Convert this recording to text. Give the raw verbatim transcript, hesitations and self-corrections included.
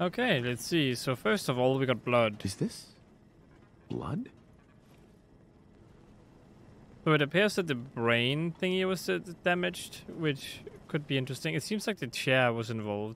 Okay, let's see. So first of all, we got blood. Is this blood? So it appears that the brain thingy was uh, damaged, which could be interesting. It seems like the chair was involved.